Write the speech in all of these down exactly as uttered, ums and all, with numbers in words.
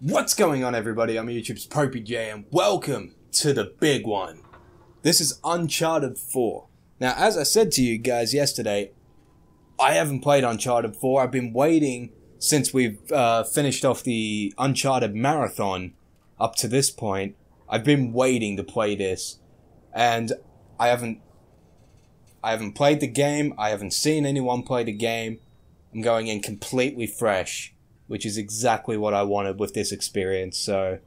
What's going on, everybody? I'm YouTube's PopeyJ and welcome to the big one. This is Uncharted four. Now, as I said to you guys yesterday, I haven't played Uncharted four. I've been waiting since we've uh, finished off the Uncharted marathon up to this point. I've been waiting to play this, and I haven't. I haven't played the game. I haven't seen anyone play the game. I'm going in completely fresh, which is exactly what I wanted with this experience, so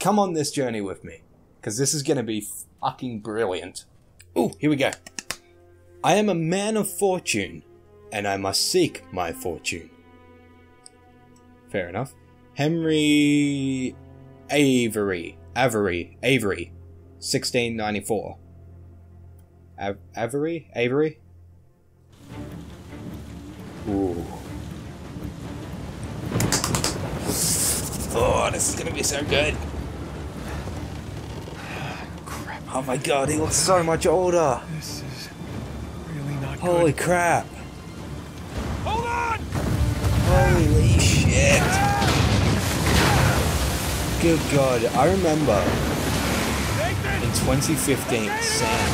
come on this journey with me, because this is going to be fucking brilliant. Ooh, here we go. I am a man of fortune, and I must seek my fortune. Fair enough. Henry Avery, Avery, Avery, sixteen ninety-four. Av Avery, Avery? Ooh. Oh, this is gonna be so good. Crap. Oh my god, he looks so much older. This is really not good. Holy crap. Hold on! Holy shit. Good god, I remember in twenty fifteen, Sam.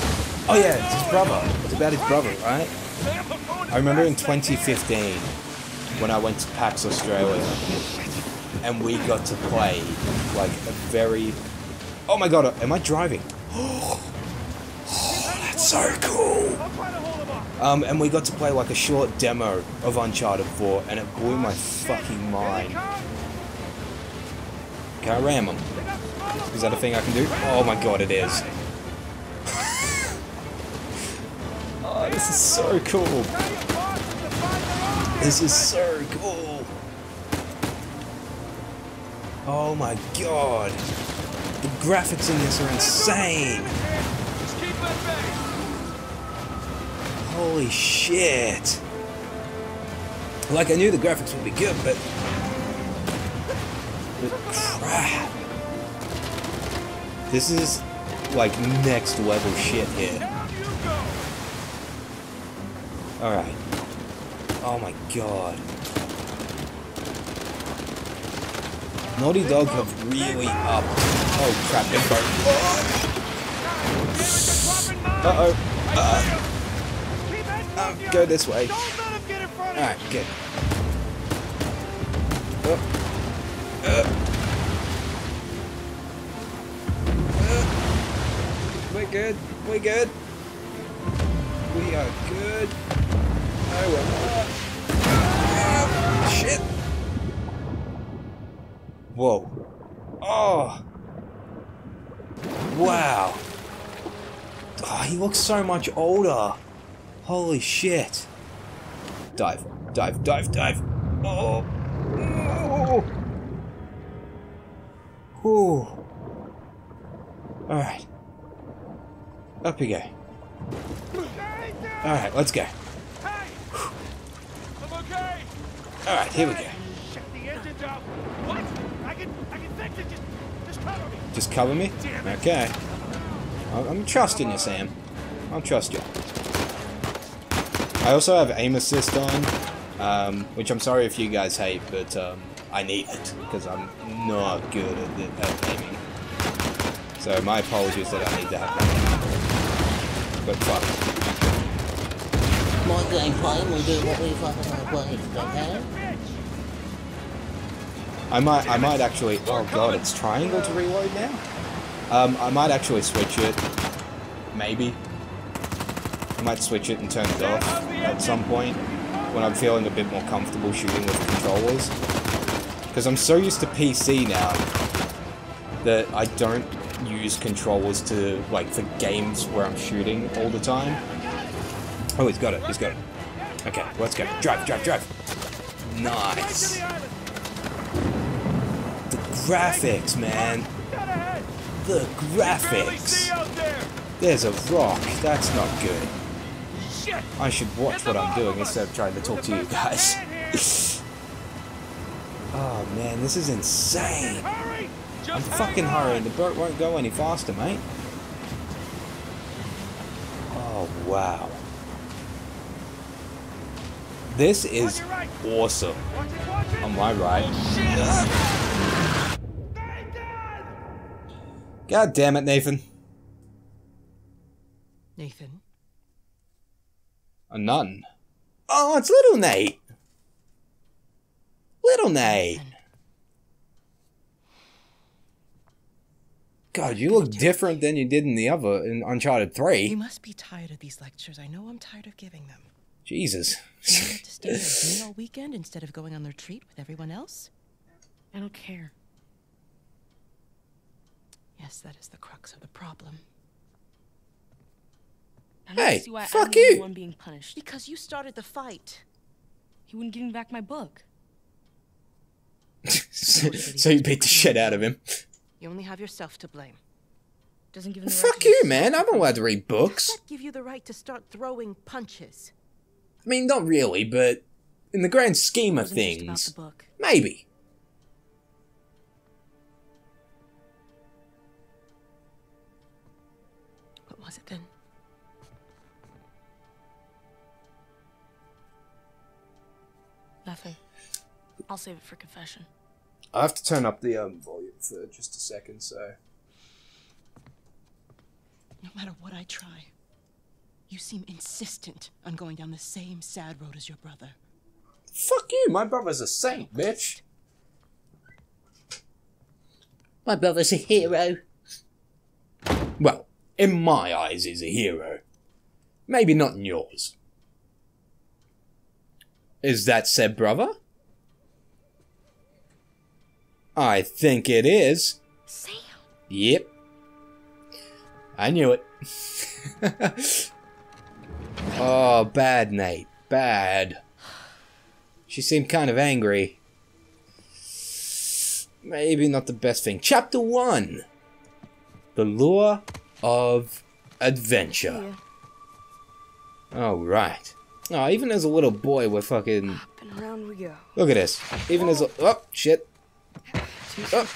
Oh yeah, it's his brother. It's about his brother, right? I remember in twenty fifteen when I went to PAX Australia. And we got to play, like, a very... Oh my god, am I driving? Oh, that's so cool! Um, and we got to play, like, a short demo of Uncharted four, and it blew my fucking mind. Can I ram him? Is that a thing I can do? Oh my god, it is. Oh, this is so cool. This is so cool. Oh my god, the graphics in this are insane! Holy shit! Like, I knew the graphics would be good, but... but crap! This is, like, next level shit here. Alright. Oh my god. Naughty Dog have really up. Oh crap, big boat. Uh-oh. Uh-oh. Um, go this way. Alright, good. Uh. Uh. We're good. We're good. We are good. No, we're not. Uh, shit. Whoa. Oh. Wow. Oh, he looks so much older. Holy shit. Dive. Dive, dive, dive. Oh. Oh. Whew. Alright. Up you go. Alright, let's go. Alright, here we go. Just cover me? Okay. I'm trusting you, Sam. I'll trust you. I also have aim assist on, um, which I'm sorry if you guys hate, but um, I need it, because I'm not good at, at aiming. So my apologies that I need to have that. But fuck. My gameplay will do what we fucking want to play, okay? I might, I might actually, oh god, it's triangle to reload now? Um, I might actually switch it, maybe. I might switch it and turn it off at some point, when I'm feeling a bit more comfortable shooting with controllers. Because I'm so used to P C now, that I don't use controllers to, like, for games where I'm shooting all the time. Oh, he's got it, he's got it. Okay, let's go. Drive, drive, drive. Nice. Graphics, man. The graphics. There's a rock. That's not good. I should watch what I'm doing instead of trying to talk to you guys. Oh, man, this is insane. I'm fucking hurrying. The boat won't go any faster, mate. Oh, wow. This is awesome. On my right. God damn it, Nathan. Nathan? A nun. Oh, it's Little Nate. Little Nate. God, you look different than you did in the other, in Uncharted three. You must be tired of these lectures. I know I'm tired of giving them. Jesus. You have to stay with me all weekend instead of going on the retreat with everyone else? I don't care. Yes, that is the crux of the problem. Hey, see why fuck I'm you! The one being punished. Because you started the fight. He wouldn't give me back my book. so, so you beat the shit out of him. You only have yourself to blame. Doesn't give him the well, right fuck to you, man! I'm not allowed to read books. Does that give you the right to start throwing punches? I mean, not really, but in the grand scheme of things, maybe. What was it then? Nothing. I'll save it for confession. I have to turn up the um, volume for just a second, so... No matter what I try, you seem insistent on going down the same sad road as your brother. Fuck you! My brother's a saint, bitch! My brother's a hero. Well, in my eyes, he's a hero. Maybe not in yours. Is that said brother? I think it is. Sam. Yep. I knew it. Oh, bad, Nate. Bad. She seemed kind of angry. Maybe not the best thing. Chapter one. The Lure of Adventure. All right. Oh, even as a little boy, we're fucking... Up and around we go. Look at this. Even as a... Oh, shit. Oh.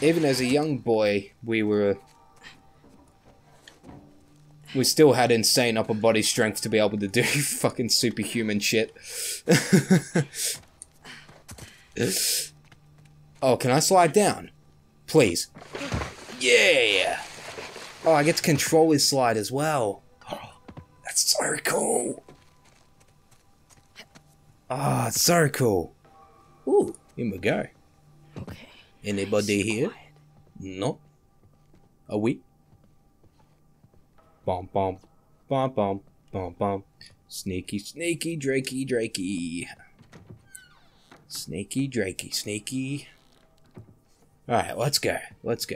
Even as a young boy, we were... We still had insane upper body strength to be able to do fucking superhuman shit. Oh, can I slide down? Please. Yeah! Oh, I get to control his slide as well. That's so cool. Ah, oh, so cool. Ooh, here we go. Okay. Anybody here? Quiet. No. Are we? Bum bum, bum bum, bum bum. Sneaky, sneaky, Drakey, Drakey. Sneaky, Drakey, sneaky. All right, let's go. Let's go.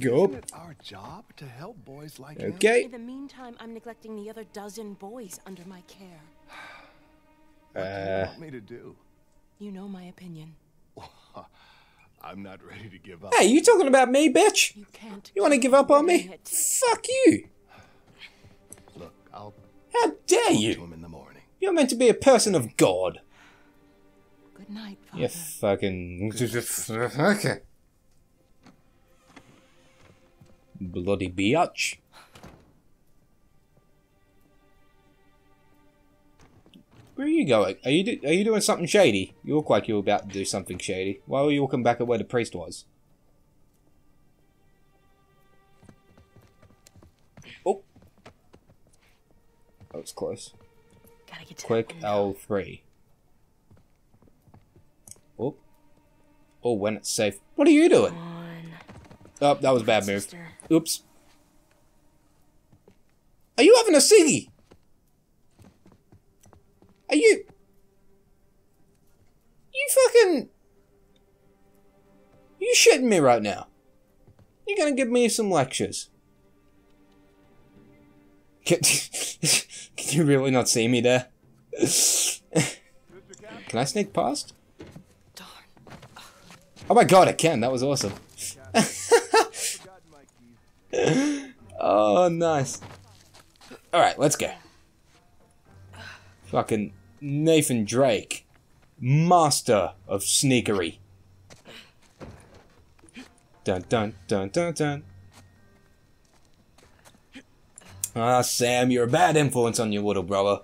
Go. Isn't it our job to help boys like him? Okay. In the meantime, I'm neglecting the other dozen boys under my care. What do you want me to do? You know my opinion. I'm not ready to give up. Hey, you talking about me, bitch? You can't. You want to give up on me? It. Fuck you. Look, I'll. How dare talk you? To him in the morning. You're meant to be a person of God. Good night, Father. You fucking. Okay. Bloody biatch. Where are you going? Are you do are you doing something shady? You look like you were about to do something shady. Why were you walking back at where the priest was? Oh, that was close. Gotta get to quick L three. Oh, oh, when it's safe. What are you doing? Oh, that was a bad move. Oops. Are you having a ciggy? Are you... You fucking... You shitting me right now. You're gonna give me some lectures. Can, can you really not see me there? Can I sneak past? Darn. Oh my god, I can. That was awesome. Oh, nice. Alright, let's go. Fucking Nathan Drake. Master of sneakery. Dun dun dun dun dun. Ah, Sam, you're a bad influence on your little brother.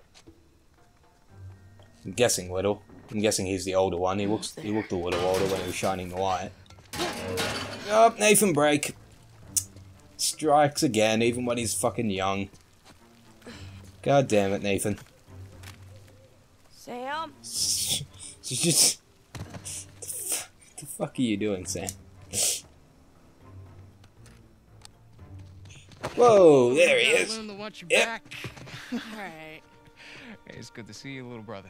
I'm guessing little. I'm guessing he's the older one. He looks he looked a little older when he was shining the light. Oh, Nathan Drake strikes again, even when he's fucking young. God damn it, Nathan. Sam? She's just... What the fuck are you doing, Sam? Whoa, there he is. Learn to watch your yep. back. All right. Hey, it's good to see you, little brother.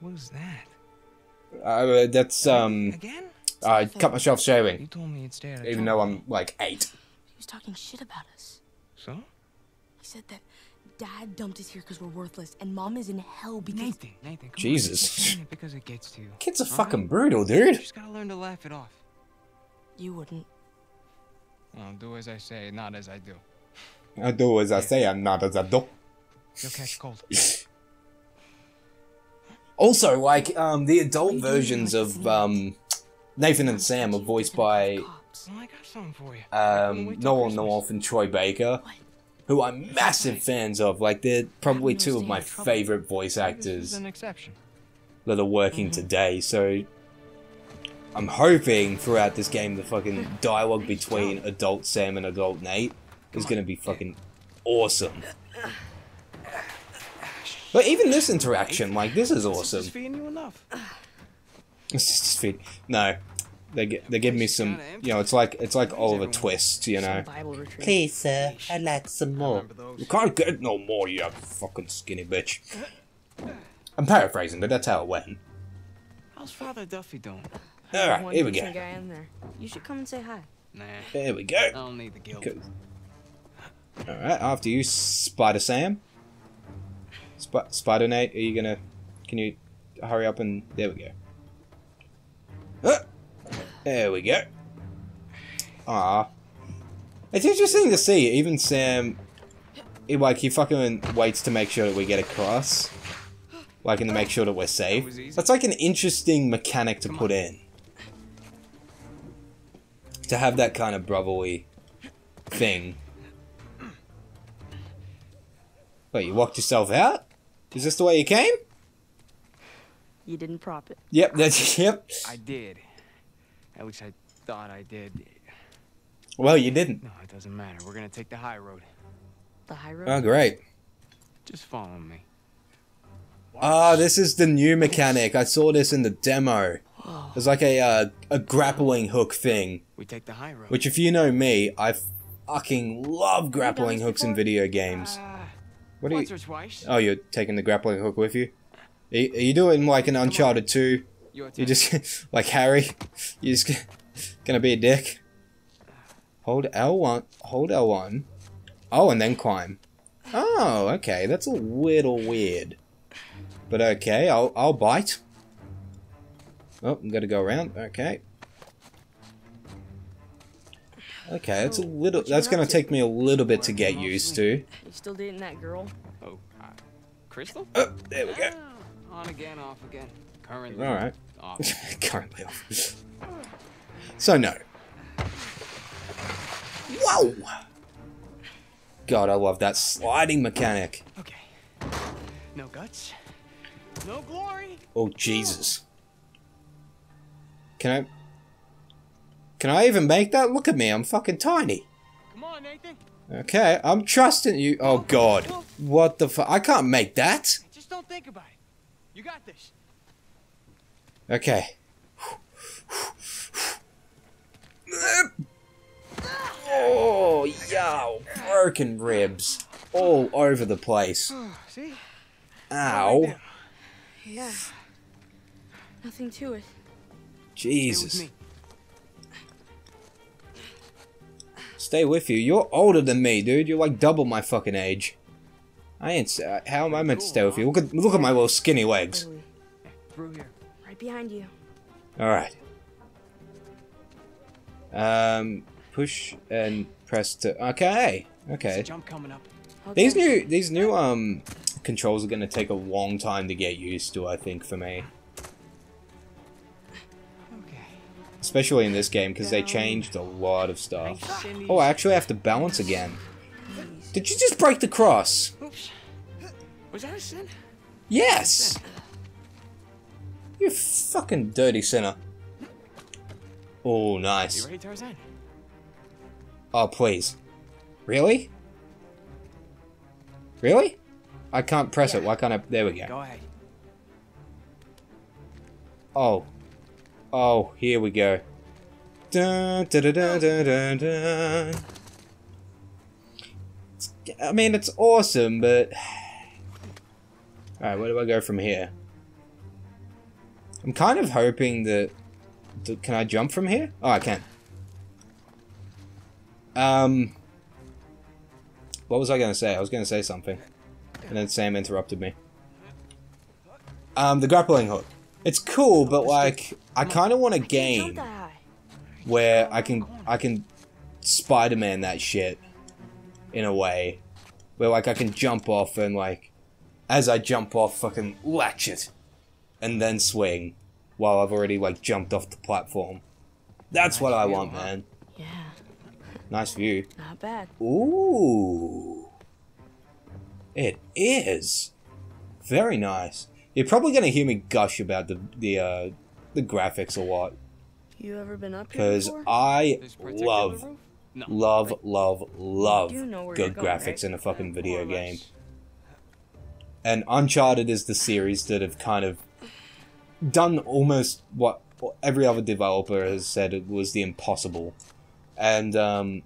What was that? Uh, that's um. Again? Uh, I cut myself shaving. You told me you'd stay out of even trouble. Though I'm like eight. He was talking shit about us. So? He said that Dad dumped us here because we're worthless, and Mom is in hell because. Nathan, Nathan, Jesus. On, because it gets to you. Kids are all fucking right? brutal, dude. You just gotta learn to laugh it off. You wouldn't. I'll do as I say, not as I do. I do as I say, and not as I do. You'll catch cold. Also, like, um, the adult versions of um, Nathan and Sam are voiced by um, Noel North and Troy Baker, who I'm massive fans of. Like, they're probably two of my favorite voice actors that are working today, so... I'm hoping throughout this game the fucking dialogue between adult Sam and adult Nate is gonna be fucking awesome. But even this interaction, like, this is awesome. It's just feed. No, they get, they give me some, you know, it's like it's like Oliver Twist, you know. Please, sir, I'd like some more. You can't get no more, you fucking skinny bitch. I'm paraphrasing, but that's how it went. How's Father Duffy doing? All right, here we go. Guy in there. You should come and say hi. Nah. There we go. I don't need the guilt. All right, after you, Spider Sam. Sp Spider Nate, are you gonna? Can you hurry up and? There we go. Uh, there we go. Ah, it's interesting to see. Even Sam, it, like he fucking waits to make sure that we get across, like, and to make sure that we're safe. That's like an interesting mechanic to put in. To have that kind of brotherly thing. Wait, you walked yourself out? Is this the way you came? You didn't prop it. Yep, that's yep. I did. At least I thought I did. Well, you didn't. No, it doesn't matter. We're gonna take the high road. The high road? Oh, great. Just follow me. Ah, oh, this is the new mechanic. I saw this in the demo. It's like a uh, a grappling hook thing. We take the high road. Which, if you know me, I fucking love grappling hooks in video games. Uh, what are you? Oh, you're taking the grappling hook with you? Are you, are you doing like an Uncharted two? You're just like Harry. You're just gonna be a dick. Hold L one. Hold L one. Oh, and then climb. Oh, okay. That's a little weird. But okay, I'll I'll bite. Oh, I'm gonna go around. Okay. Okay, that's a little. That's gonna take me a little bit to get used to. You still dating that girl? Oh, Crystal. Oh, there we go. On again, off again. Currently. All right. Currently off. So no. Whoa! God, I love that sliding mechanic. Okay. No guts. No glory. Oh Jesus! Can I? Can I even make that? Look at me, I'm fucking tiny. Come on, Nathan. Okay, I'm trusting you. Oh God, what the fuck? I can't make that. Just don't think about it. You got this. Okay. Oh yeah, broken ribs all over the place. See? Ow. Yeah. Nothing to it. Jesus. Stay with, Stay with you. You're older than me, dude. You're like double my fucking age. I ain't. Uh, how am I meant to stay with you? Look at look at my little skinny legs. Through here. Right behind you. All right. Um, push and press to. Okay. Okay. Jump coming up. These new these new um. controls are going to take a long time to get used to, I think, for me. Okay. Especially in this game, because they changed a lot of stuff. Oh, I actually have to balance again. Did you just break the cross? Oops. Was that a sin? Yes! You fucking dirty sinner. Oh, nice. You ready, Tarzan? Oh, please. Really? Really? I can't press yeah. it. Why can't I? There we go. Go ahead. Oh. Oh, here we go. Dun, dun, dun, dun, dun, dun. I mean, it's awesome, but... Alright, where do I go from here? I'm kind of hoping that... that can I jump from here? Oh, I can. Um... What was I going to say? I was going to say something. And then Sam interrupted me. Um, the grappling hook. It's cool, but like, I kind of want a game where I can, I can Spider-Man that shit in a way. Where like, I can jump off and like, as I jump off, fucking latch it. And then swing. While I've already like, jumped off the platform. That's what I want, man. Yeah. Nice view. Not bad. Ooh. It is. Very nice. You're probably gonna hear me gush about the the uh, the graphics a lot. You ever been up here? Because I love, no. love, love, love you know good going, graphics right? in a fucking video game. And Uncharted is the series that have kind of done almost what every other developer has said it was the impossible. And um,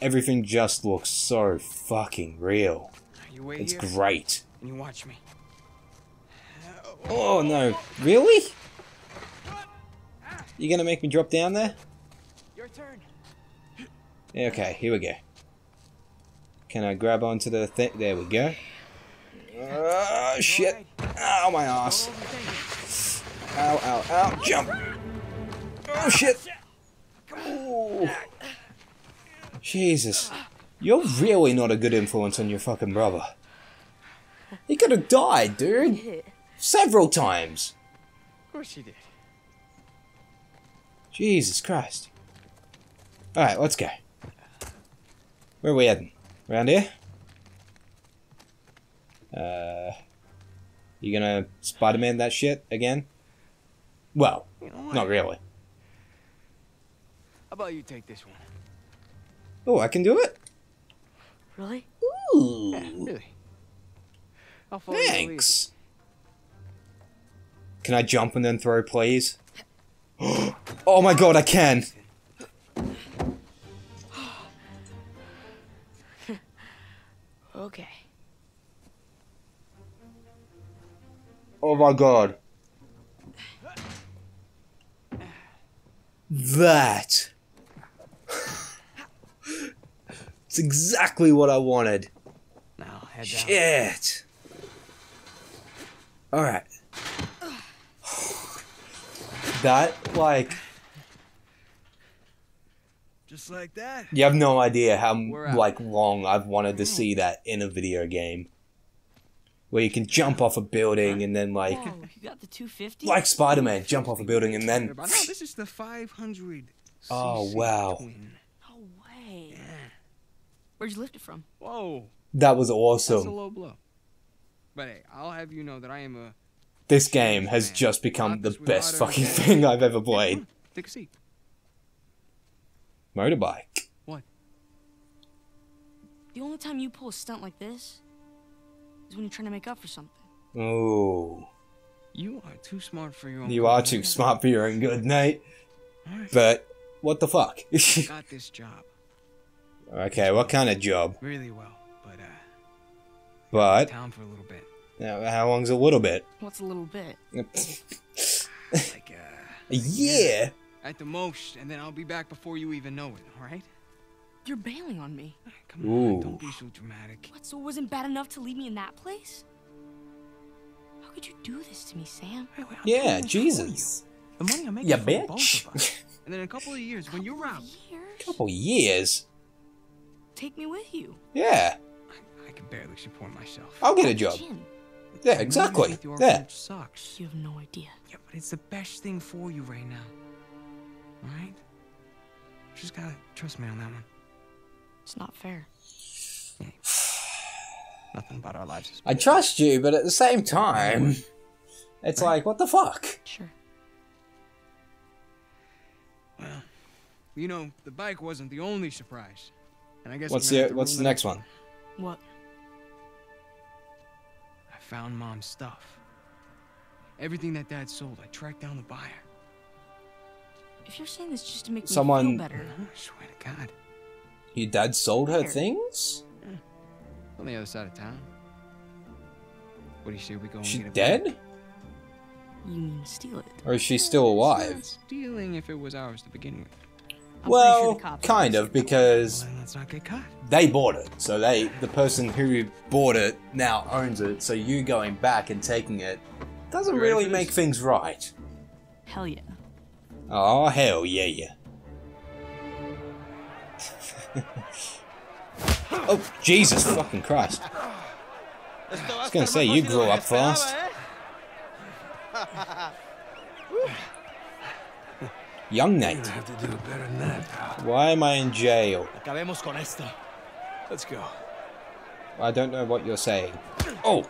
everything just looks so fucking real. You wait it's here, great. And you watch me. Oh no! Really? You gonna make me drop down there? Your turn. Okay, here we go. Can I grab onto the thing? There we go. Oh shit! Ow, my ass! Ow! Ow! Ow! Jump! Oh shit! Ooh. Jesus, you're really not a good influence on your fucking brother. He could have died, dude. Several times. Of course you did. Jesus Christ. Alright, let's go. Where are we heading? Around here? Uh, you gonna Spider-Man that shit again? Well, you know not really. How about you take this one? Oh, I can do it? Really? Ooh. Yeah, really. I'll follow you. Thanks. Can I jump and then throw, please? Oh my god, I can! Okay. Oh my god. That! It's exactly what I wanted. Now head down. Shit! Alright. That, like... Just like that. You have no idea how, like, long I've wanted to see that in a video game. Where you can jump off a building and then, like... Whoa, you got the two fifty? Like Spider-Man, jump off a building and then... No, this is the five hundred. Oh, wow. No way. Where'd you lift it from? Whoa. That was awesome. That's a low blow. But hey, I'll have you know that I am a... This game has just become the best fucking thing I've ever played. Take a seat. Motorbike. What? The only time you pull a stunt like this is when you're trying to make up for something. Oh. You are too smart for your own. You are too smart for your own good, Nate. But what the fuck? Got this job. Okay, what kind of job? Really well, but uh. But. Town for a little bit. Now, how long's a little bit? What's a little bit? Like uh, a year? At the most, and then I'll be back before you even know it, alright? You're bailing on me. Come on, don't be so dramatic. What, so it wasn't bad enough to leave me in that place? How could you do this to me, Sam? Wait, wait, yeah, Jesus. The money I'm making yeah, bitch. Both of us. And then in a couple of years, couple when you're out. A couple years? Take me with you. Yeah. I, I can barely support myself. I'll get a job. Yeah, exactly. Yeah. Sucks. You have no idea. Yeah, but it's the best thing for you right now. All right? Just gotta trust me on that one. It's not fair. Yeah. Nothing about our lives. I trust you, but at the same time, it's right. Like, what the fuck? Sure. Well, You know, the bike wasn't the only surprise. And I guess what's the what's the next one? What? I found Mom's stuff. Everything that Dad sold, I tracked down the buyer. If you're saying this just to make Someone... me feel better, I swear to God. Your dad sold her Where? things? Yeah. On the other side of town. What do you say we go and she get it dead? Back? You mean steal it? Or is she still alive? It's not stealing if it was ours to begin with. I'm well, sure kind of, because well, let's not get caught. They bought it, so they, the person who bought it now owns it, so you going back and taking it doesn't really make things right. Hell yeah. Oh, hell yeah, yeah. Oh, Jesus fucking Christ. I was gonna say, you grew up fast. Young Nate. Why am I in jail? Let's go. I don't know what you're saying. Oh!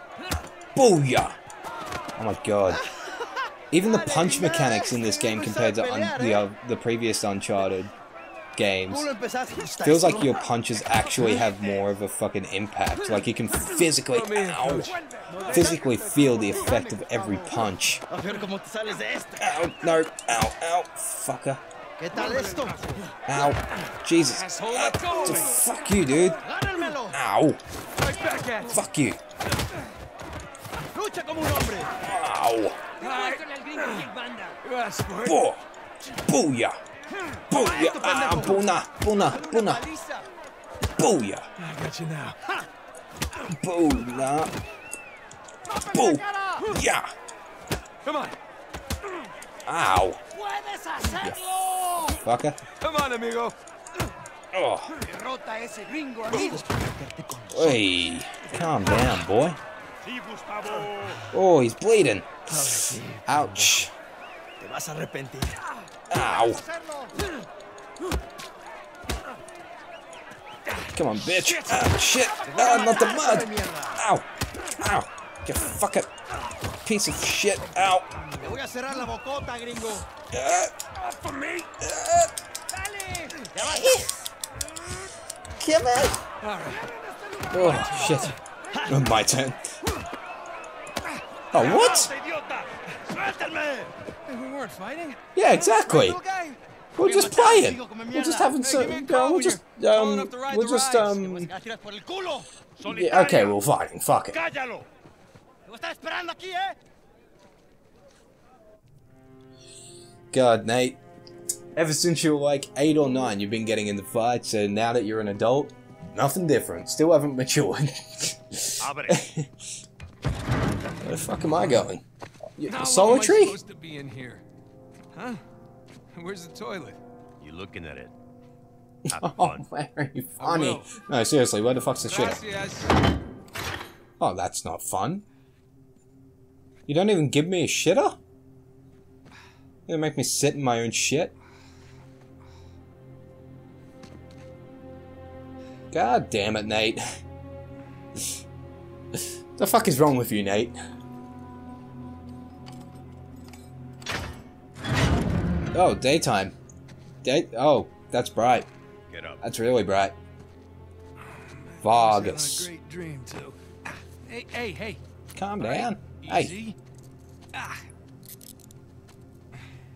Booyah! Oh my god. Even the punch mechanics in this game compared to un the, uh, the previous Uncharted games, feels like your punches actually have more of a fucking impact. Like you can physically, ow, physically feel the effect of every punch. Ow, no, ow, ow, fucker. Ow, Jesus. Uh, so fuck you, dude. Ow. Fuck you. Ow. Boo. Booyah. Booyah! Ah, boona, boona, boona! Booyah! I got you now. Boona! Booyah! Come on! Ow! You fucker! Come on, amigo! Oh! Hey! Calm down, boy! Oh, he's bleeding! Ouch! Ow! Come on, bitch! Ah, shit! Ah, not the mud! Ow! Ow! You fucking piece of shit! Ow! Ah. For me! Come on! Oh shit! Oh, my turn! Oh what? We weren't fighting. Yeah, exactly. We're just playing. We're just having some. We're just. Um. We're just. Um. Yeah, okay, we're fighting. Fuck it. God, Nate. Ever since you were like eight or nine, you've been getting into fights, and now that you're an adult, nothing different. Still haven't matured. Where the fuck am I going? Now solitary? Am I supposed to be in here? Huh? Where's the toilet? You looking at it? Oh, very funny. No, seriously, where the fuck's the Gracias. Shitter? Oh, that's not fun. You don't even give me a shitter? You make me sit in my own shit? God damn it, Nate. The fuck is wrong with you, Nate? Oh, daytime. Day. Oh, that's bright. Get up. That's really bright. Vargas. Great dream too. Hey, hey, hey. Calm down. Right. Hey. Ah.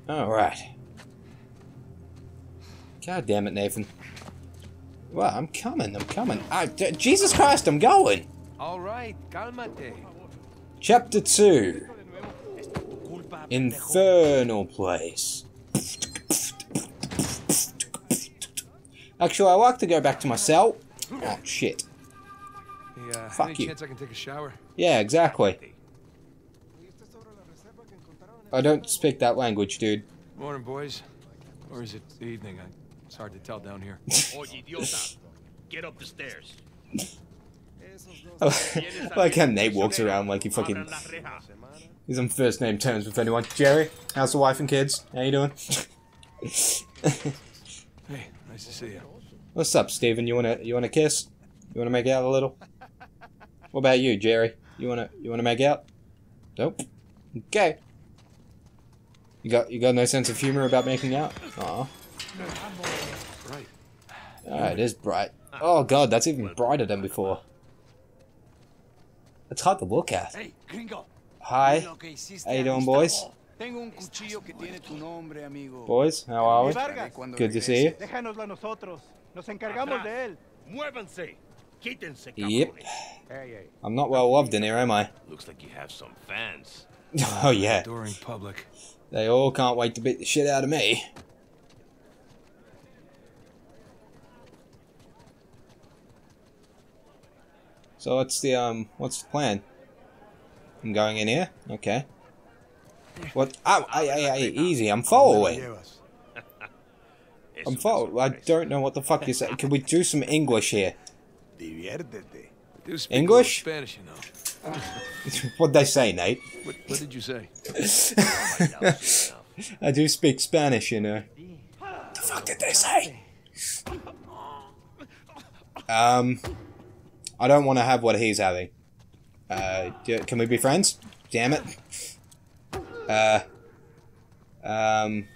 All right. God damn it, Nathan. Well, I'm coming. I'm coming. I, d Jesus Christ, I'm going. All right, calmate. Chapter two. Infernal place. Actually, I like to go back to my cell. Oh shit! Yeah, fuck any you. Chance I can take a shower? Yeah, exactly. I don't speak that language, dude. Morning, boys. Or is it the evening? I, it's hard to tell down here. Get up the stairs. Like how Nate walks around like he fucking. He's on first name terms with anyone. Jerry, how's the wife and kids? How you doing? Hey, nice to see you. What's up, Steven? You wanna you wanna kiss? You wanna make out a little? What about you, Jerry? You wanna you wanna make out? Nope. Okay. You got you got no sense of humor about making out? Aw. Oh, it is bright. Oh god, that's even brighter than before. It's hard to look at. Hi. How you doing, boys? Boys, how are we? Good to see you. Yep. I'm not well loved in here, am I? Looks like you have some fans. Oh yeah. During public. They all can't wait to beat the shit out of me. So what's the um what's the plan? I'm going in here? Okay. What? Ow, I, I, I, easy, I'm following. I'm following. I don't know what the fuck you said. Can we do some English here? English? Spanish, you know. What'd they say, Nate? What, what did you say? I do speak Spanish, you know. What the fuck did they say? Um... I don't want to have what he's having. Uh, do, can we be friends? Damn it. Uh, um,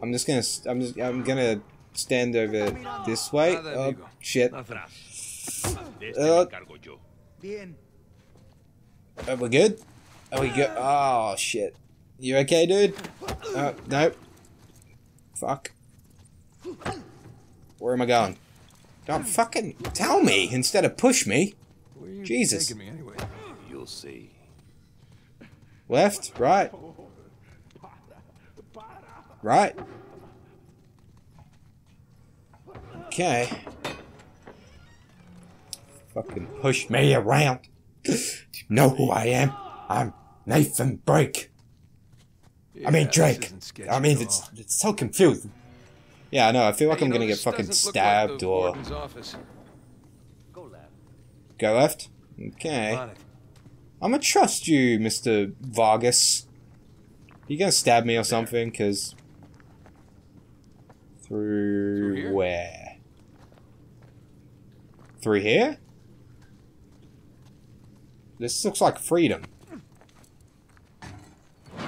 I'm just gonna, I'm just, I'm gonna stand over this way. Oh shit. Uh, are we good? Are we good? Oh shit. You okay, dude? Oh, no. Fuck. Where am I going? Don't fucking tell me instead of push me. Where are you Jesus. Taking me anyway? You'll see. Left, right. Right. Okay. Fucking push me around. Do you know who I am? I'm Nathan Drake. Yeah, I mean Drake. I mean it's it's so confusing. Yeah, I know. I feel like hey, I'm know, gonna get fucking stabbed like or go left. Go left. Okay. I'm gonna trust you, Mister Vargas. You gonna stab me or something? Cause through, through where? Through here? This looks like freedom.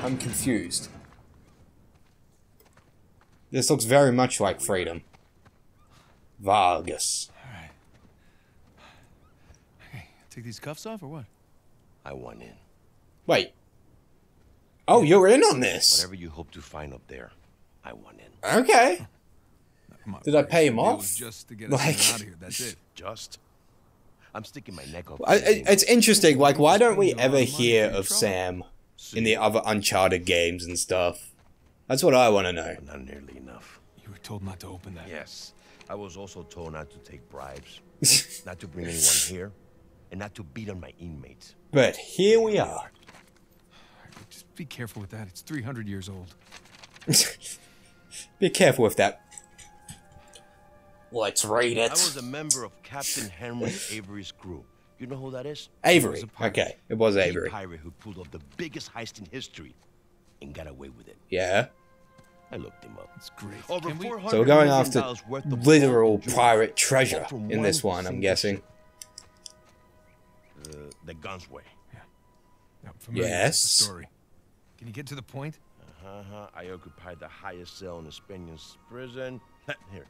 I'm confused. This looks very much like freedom. Vargas. Alright. Okay, take these cuffs off or what? I want in. Wait. Oh, yeah. You're in on this. Whatever you hope to find up there, I want in. Okay. Did I pay him off? Just to get like, out of here. That's it. Just. I'm sticking my neck up. I, I, it's interesting. Like, why don't we ever hear of Sam in the other Uncharted games and stuff? That's what I want to know. Not nearly enough. You were told not to open that. Yes. I was also told not to take bribes, not to bring anyone here, and not to beat on my inmates. But here we are. Just be careful with that. It's three hundred years old. Be careful with that. Let's read it. I was a member of Captain Henry Avery's crew. You know who that is? Avery. It okay. It was Avery. A pirate who pulled off the biggest heist in history. And got away with it. Yeah. I looked him up. It's great. We... So we're going after literal pirate treasure in this one, I'm guessing. Uh, the guns way. Yeah. No, yes. Story. Can you get to the point? Uh huh. I occupied the highest cell in the Spanish prison. Here.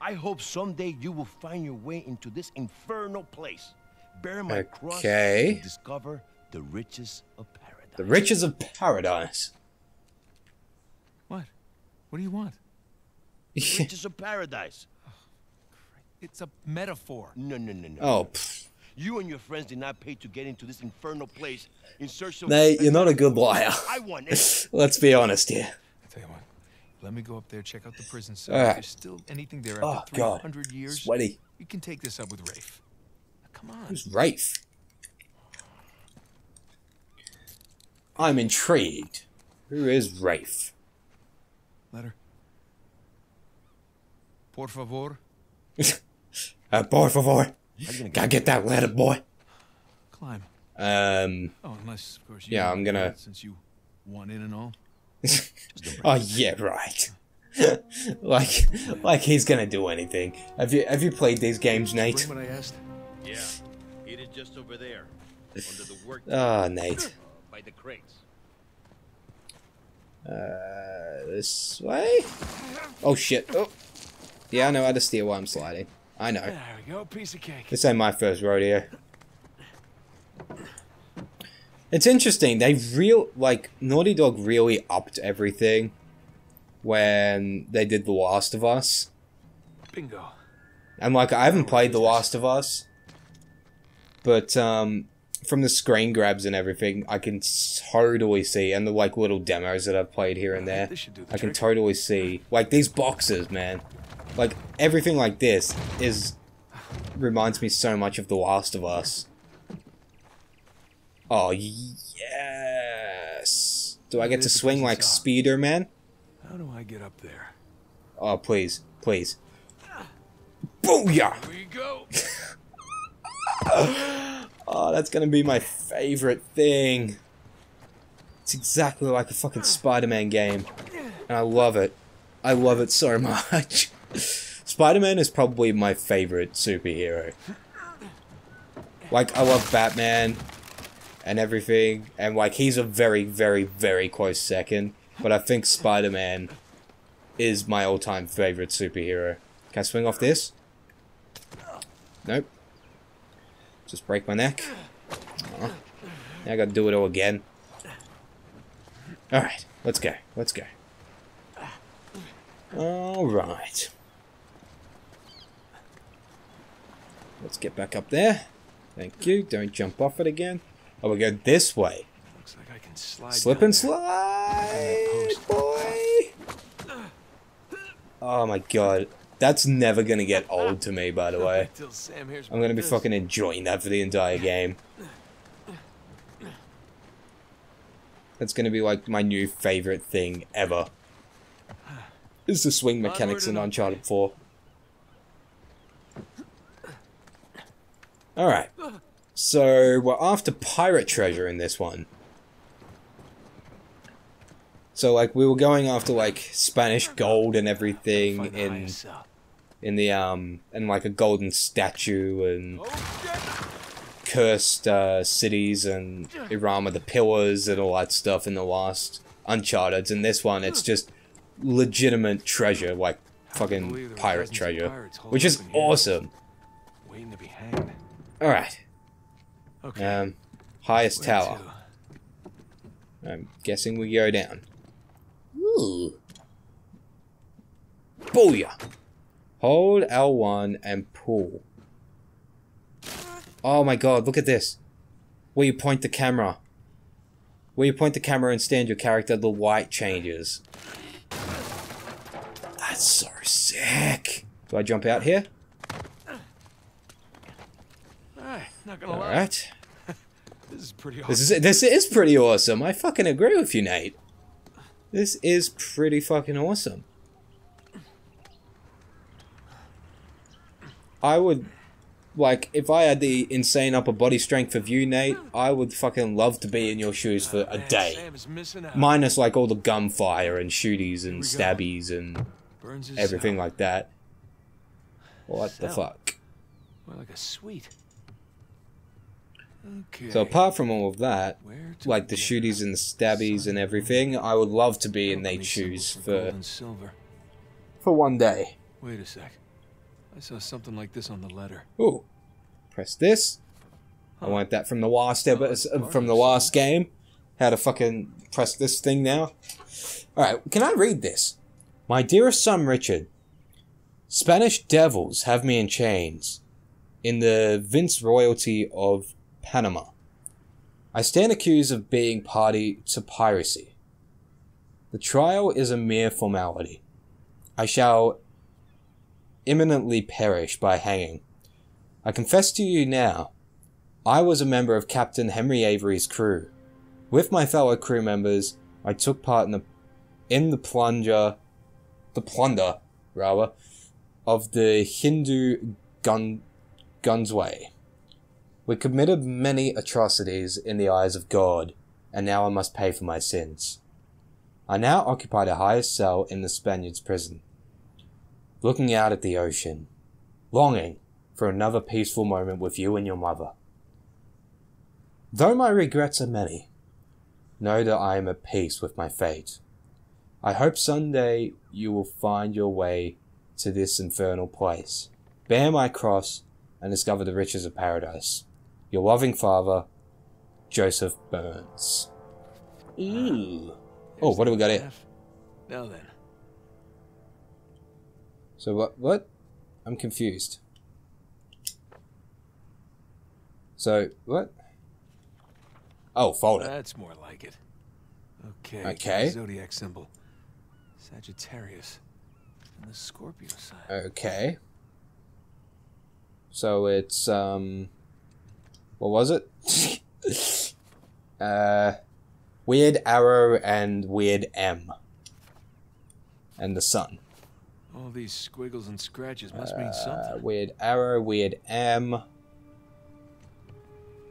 I hope someday you will find your way into this infernal place. Bear my cross. Okay. And discover the riches of paradise. The riches of paradise. What? What do you want? The riches of paradise. Oh, it's a metaphor. No, no, no, no. Oh, pfft. You and your friends did not pay to get into this infernal place in search of... Nate, you're not a good liar. I won it. Let's be honest here. I tell you what. Let me go up there, check out the prison cell. Right. If there's still anything there after oh, three hundred God. Years, sweaty. You can take this up with Rafe. Come on. Who's Rafe? I'm intrigued. Who is Rafe? Letter. Por favor. uh, por favor. Gotta get that letter, boy. Climb. Um. Oh, unless of course. You yeah, I'm gonna. Since you won in and all. Oh yeah, right. like, like he's gonna do anything. Have you have you played these games, Nate? When I asked. Yeah. It is just over there. Under the work. Ah, oh, Nate. By the crates. Uh, this way? Oh shit. Oh. Yeah, I know how to steer while I'm sliding. I know. There we go, piece of cake. This ain't my first rodeo. It's interesting. They real like Naughty Dog really upped everything when they did The Last of Us. Bingo. And like I haven't played The Last of Us, but um, from the screen grabs and everything, I can totally see, and the like little demos that I've played here and there, I can totally see like these boxes, man. Like everything like this is reminds me so much of The Last of Us. Oh, yes! Do I get to swing like Spider-Man? How do I get up there? Oh, please. Please. Booyah! Here we go. Oh, that's gonna be my favorite thing. It's exactly like a fucking Spider-Man game. And I love it. I love it so much. Spider-Man is probably my favorite superhero. Like, I love Batman and everything, and like he's a very very very close second, but I think Spider-Man is my all-time favorite superhero. Can I swing off this? Nope. Just break my neck. Aww. Now I gotta do it all again. Alright, let's go, let's go. Alright. Let's get back up there. Thank you, don't jump off it again. Oh, we go this way. Looks like I can slide. Slip and slide, boy. Oh my god, that's never gonna get old to me. By the way, I'm gonna be fucking enjoying that for the entire game. That's gonna be like my new favorite thing ever. Is the swing mechanics in Uncharted four. All right. So, we're after pirate treasure in this one. So, like, we were going after, like, Spanish gold and everything in, in the, um, and, like, a golden statue and cursed, uh, cities and Irama the Pillars and all that stuff in the last Uncharted. In this one, it's just legitimate treasure, like, fucking pirate treasure, which is awesome. All right. Okay. Um, highest tower. I'm guessing we go down. Ooh. Booyah! Hold L one and pull. Oh my god, look at this. Where you point the camera. Where you point the camera and stand your character, the light changes. That's so sick. Do I jump out here? Alright. This is pretty awesome. This is, this is pretty awesome. I fucking agree with you, Nate. This is pretty fucking awesome. I would, like, if I had the insane upper body strength of you, Nate, I would fucking love to be in your shoes for a day. Minus, like, all the gunfire and shooties and stabbies and everything like that. What the fuck? More like a sweet. Okay. So apart from all of that, like the shooties and the stabbies and everything, I would love to be in Nate's shoes for for one day. Wait a sec. I saw something like this on the letter. Ooh. Press this. I want that from the last episode, from the last game. How to fucking press this thing now. Alright, can I read this? My dearest son Richard, Spanish devils have me in chains in the Viceroyalty of Panama. I stand accused of being party to piracy. The trial is a mere formality. I shall imminently perish by hanging. I confess to you now, I was a member of Captain Henry Avery's crew. With my fellow crew members, I took part in the in the plunder, the plunder, rather, of the Hindu gun, Gunsway. We committed many atrocities in the eyes of God, and now I must pay for my sins. I now occupy the highest cell in the Spaniard's prison, looking out at the ocean, longing for another peaceful moment with you and your mother. Though my regrets are many, know that I am at peace with my fate. I hope someday you will find your way to this infernal place. Bear my cross and discover the riches of paradise. Your loving father, Joseph Burns. Ooh. Oh, what do we got here? Now then. So what? What? I'm confused. So what? Oh, folder. That's more like it. Okay. Okay. Zodiac symbol. Sagittarius. And the Scorpio sign. Okay. So it's um. What was it? uh, weird arrow and weird M. And the sun. All these squiggles and scratches must uh, mean something. Weird arrow, weird M.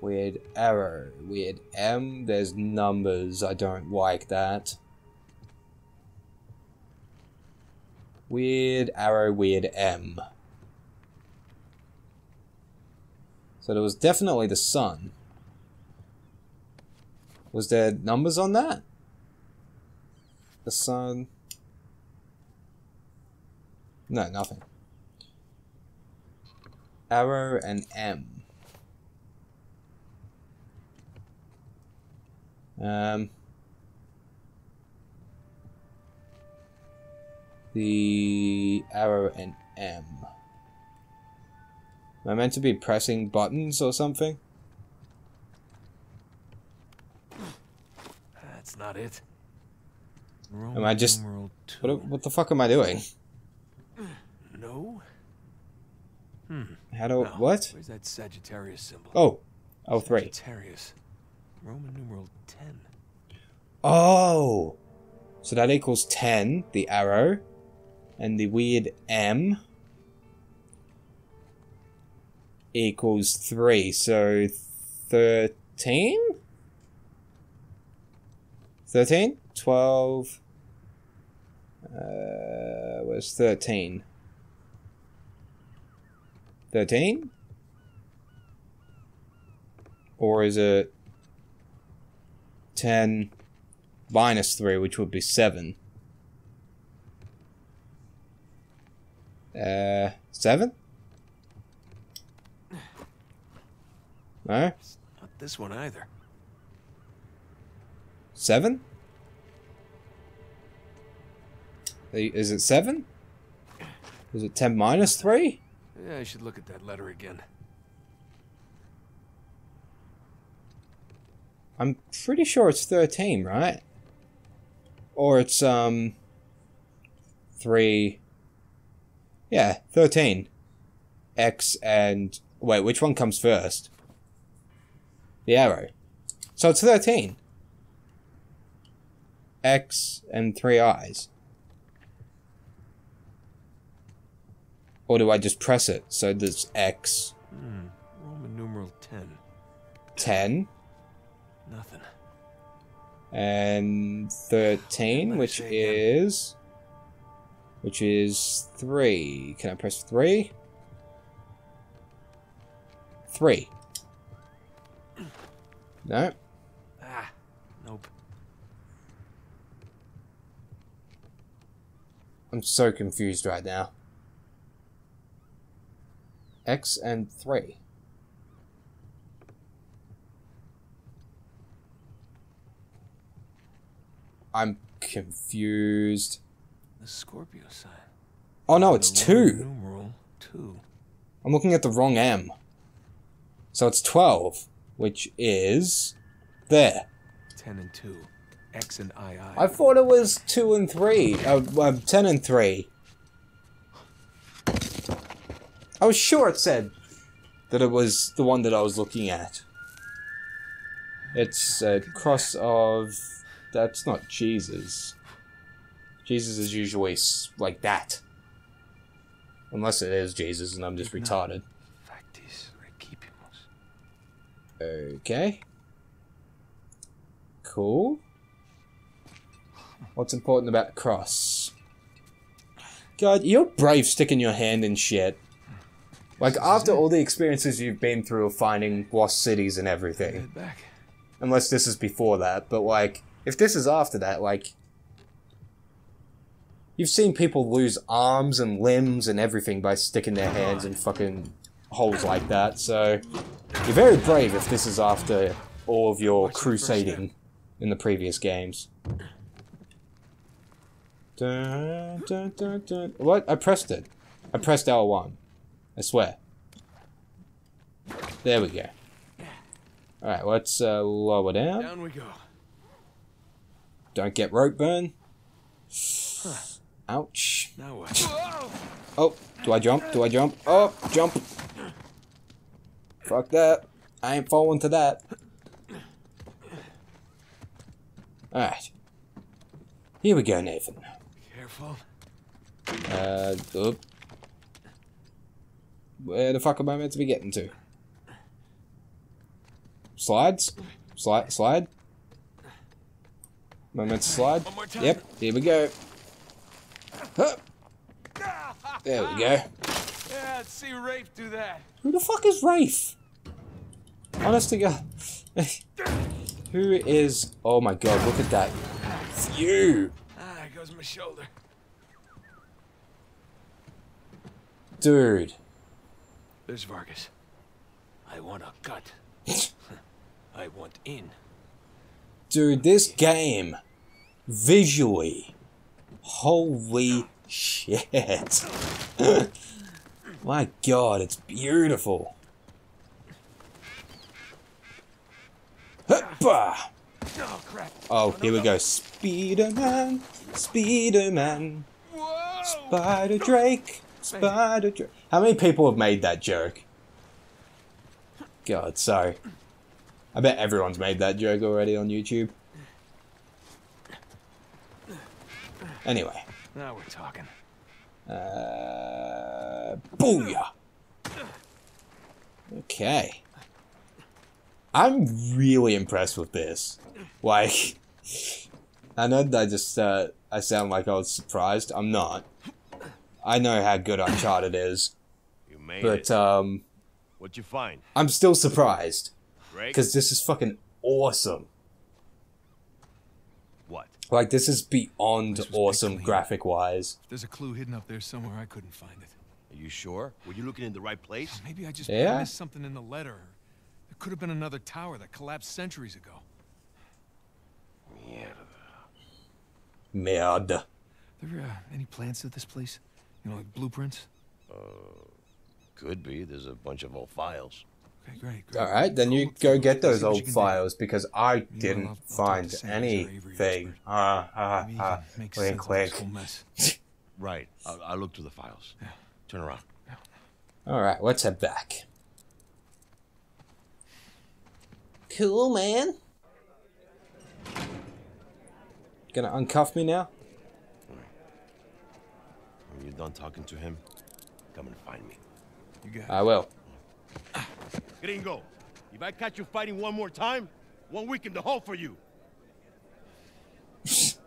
Weird arrow, weird M. There's numbers. I don't like that. Weird arrow, weird M. So there was definitely the sun. Was there numbers on that? The sun. No, nothing. Arrow and M. Um. The arrow and M. Am I meant to be pressing buttons or something? That's not it. Am I just... What, what the fuck am I doing? No. Hmm. How do... No. What? Where's that Sagittarius symbol? Oh. Oh, three. Sagittarius. Roman numeral ten. Oh! So that equals ten, the arrow, and the weird M... equals three, so thirteen? thirteen? twelve? Uh, where's thirteen? thirteen? Or is it ten minus three, which would be seven? Uh, seven? No? It's not this one either. Seven? Is it seven? Is it ten minus three? Yeah, I should look at that letter again. I'm pretty sure it's thirteen, right? Or it's, um... three... Yeah, thirteen. X and... Wait, which one comes first? The arrow. So it's thirteen. X and three eyes. Or do I just press it? So there's X. Hmm. Roman numeral ten. ten. Nothing. And thirteen, which is... Which is three. Can I press three? three. No. Ah, nope. I'm so confused right now. X and three. I'm confused. The Scorpio sign. Oh no, it's two. Numeral two. I'm looking at the wrong M. So it's twelve. Which is there. Ten and two, X and I. I, I thought it was two and three. Uh, uh, ten and three. I was sure it said that it was the one that I was looking at. It's a cross of. That's not Jesus. Jesus is usually like that, unless it is Jesus and I'm just retarded. Okay. Cool. What's important about the cross? God, you're brave sticking your hand in shit. Like, after all the experiences you've been through of finding lost cities and everything. Unless this is before that, but like, if this is after that, like... You've seen people lose arms and limbs and everything by sticking their hands in fucking holes like that, so you're very brave if this is after all of your crusading in the previous games. Dun, dun, dun, dun. What? I pressed it. I pressed L one. I swear. There we go. Alright, let's uh, lower down. Down we go. Don't get rope burn. Huh. Ouch. Now what? Oh, do I jump? Do I jump? Oh, jump. Fuck that. I ain't falling to that. Alright. Here we go, Nathan. Careful. Uh, oop. Where the fuck am I meant to be getting to? Slides? Slide? Slide? Am I meant to slide? Yep, here we go. Huh. There we go. Yeah, let's see Rafe do that. Who the fuck is Rafe? Honest to God. Who is... Oh my God, look at that. It's you. Ah, there goes my shoulder. Dude. There's Vargas. I want a cut. I want in. Dude, this game, visually, holy shit. My God, it's beautiful. Hoppa! Oh, crap. Oh, here we go. Spider-Man, Spider-Man, Spider-Drake, Spider-Drake. How many people have made that joke? God, sorry. I bet everyone's made that joke already on YouTube. Anyway. Now we're talking. Uh, booyah! Okay. I'm really impressed with this. Like, I know that I just, uh, I sound like I was surprised. I'm not. I know how good Uncharted is. You made but, it. um... What'd you find? I'm still surprised. Because this is fucking awesome. What? Like, this is beyond awesome graphic-wise. There's a clue hidden up there somewhere. I couldn't find it. Are you sure? Were you looking in the right place? Maybe I just yeah. missed something in the letter. There could have been another tower that collapsed centuries ago. Mierda. Mierda. Are there uh, any plans of this place? You know, like blueprints? Uh, could be. There's a bunch of old files. Okay, great, great. All right, then you go get those old files because I didn't find anything. Ah, ah, ah. Click, click. Right, I'll, I'll look through the files. Yeah. Turn around. Yeah. All right, let's head back. Cool, man. Gonna uncuff me now? When you're done talking to him, come and find me. You got it. I will. Gringo, if I catch you fighting one more time, one week in the hole for you. Nice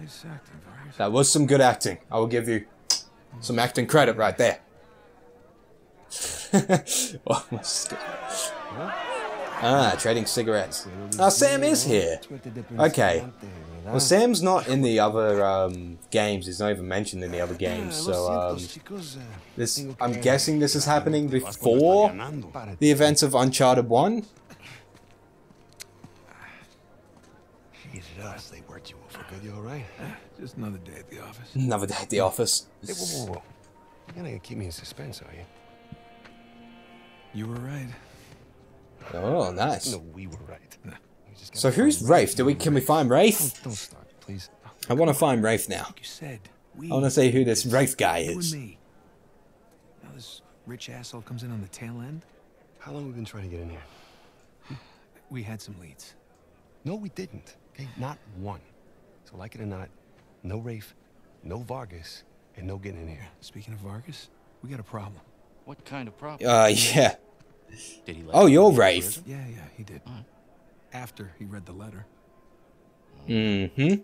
acting, Vargas. That was some good acting. I will give you some acting credit right there. Oh, my ah, trading cigarettes. Oh, Sam is here. Okay. Well, Sam's not in the other um, games. He's not even mentioned in the other games. So, um, this, I'm guessing this is happening before the events of Uncharted one. Just another day at the office. Another day at the office. Hey, whoa, whoa, whoa. You're gonna keep me in suspense, are you? You were right. Oh, nice. No, we were right. So who's Rafe? Do we can we find Rafe? Don't start, please. I want to find Rafe now. I want to see who this Rafe guy is. Now this rich asshole comes in on the tail end. How long have we been trying to get in here? We had some leads. No, we didn't. Okay, not one. So like it or not, no Rafe, no Vargas, and no getting in here. Speaking of Vargas, we got a problem. What kind of problem? Uh, yeah. Did he let oh, you're Rafe. Yeah, yeah, he did. Uh. After he read the letter. Mm-hmm.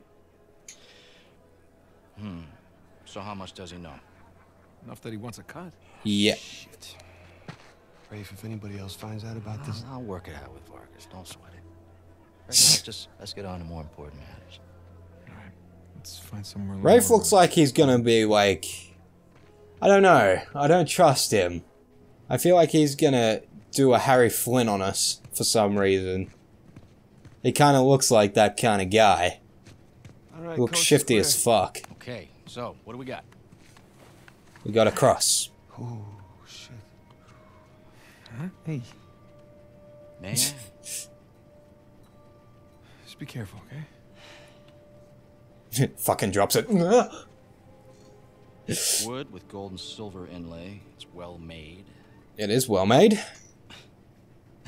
Hmm. So how much does he know? Enough that he wants a cut. Yeah. Shit. Rafe, if anybody else finds out about this... I'll work it out with Vargas. Don't sweat it. Right now, just let's get on to more important matters. All right. Let's find somewhere. Rafe lower. Looks like he's gonna be like, I don't know. I don't trust him. I feel like he's gonna do a Harry Flynn on us for some reason. He kind of looks like that kind of guy. All right, looks shifty as fuck. Okay, so what do we got? We got a cross. Oh shit! Huh? Hey, man. Just be careful, okay? Fucking drops it. It's wood with gold and silver inlay. It's well made. It is well made.